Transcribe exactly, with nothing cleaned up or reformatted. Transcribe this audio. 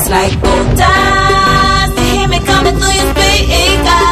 It's like, oh, die, see me coming through your speaker.